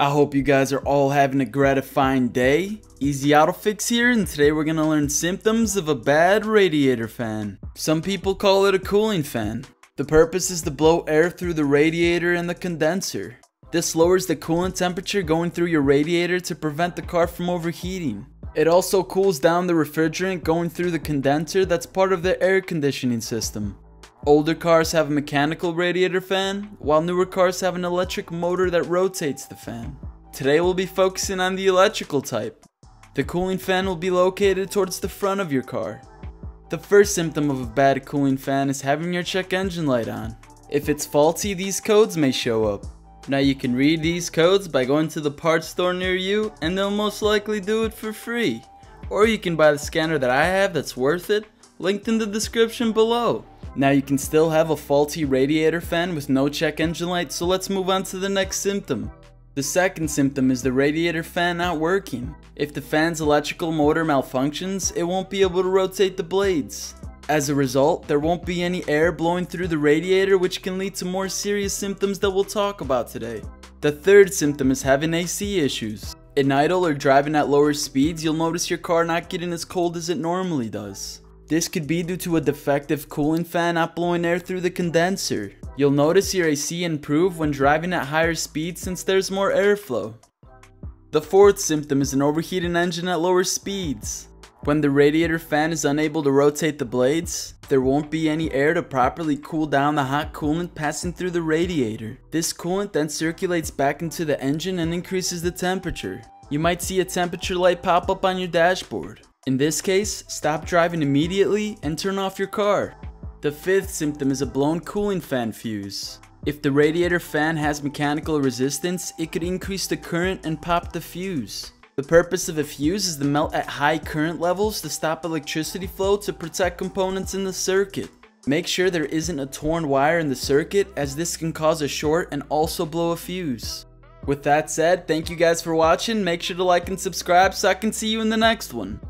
I hope you guys are all having a gratifying day. EasyAutoFix here, and today we're gonna learn symptoms of a bad radiator fan. Some people call it a cooling fan. The purpose is to blow air through the radiator and the condenser. This lowers the coolant temperature going through your radiator to prevent the car from overheating. It also cools down the refrigerant going through the condenser that's part of the air conditioning system. Older cars have a mechanical radiator fan, while newer cars have an electric motor that rotates the fan. Today we'll be focusing on the electrical type. The cooling fan will be located towards the front of your car. The first symptom of a bad cooling fan is having your check engine light on. If it's faulty, these codes may show up. Now you can read these codes by going to the parts store near you, and they'll most likely do it for free. Or you can buy the scanner that I have that's worth it, linked in the description below. Now you can still have a faulty radiator fan with no check engine light, so let's move on to the next symptom. The second symptom is the radiator fan not working. If the fan's electrical motor malfunctions, it won't be able to rotate the blades. As a result, there won't be any air blowing through the radiator, which can lead to more serious symptoms that we'll talk about today. The third symptom is having AC issues. In idle or driving at lower speeds, you'll notice your car not getting as cold as it normally does. This could be due to a defective cooling fan not blowing air through the condenser. You'll notice your AC improve when driving at higher speeds since there's more airflow. The fourth symptom is an overheating engine at lower speeds. When the radiator fan is unable to rotate the blades, there won't be any air to properly cool down the hot coolant passing through the radiator. This coolant then circulates back into the engine and increases the temperature. You might see a temperature light pop up on your dashboard. In this case, stop driving immediately and turn off your car. The fifth symptom is a blown cooling fan fuse. If the radiator fan has mechanical resistance, it could increase the current and pop the fuse. The purpose of a fuse is to melt at high current levels to stop electricity flow to protect components in the circuit. Make sure there isn't a torn wire in the circuit, as this can cause a short and also blow a fuse. With that said, thank you guys for watching. Make sure to like and subscribe so I can see you in the next one.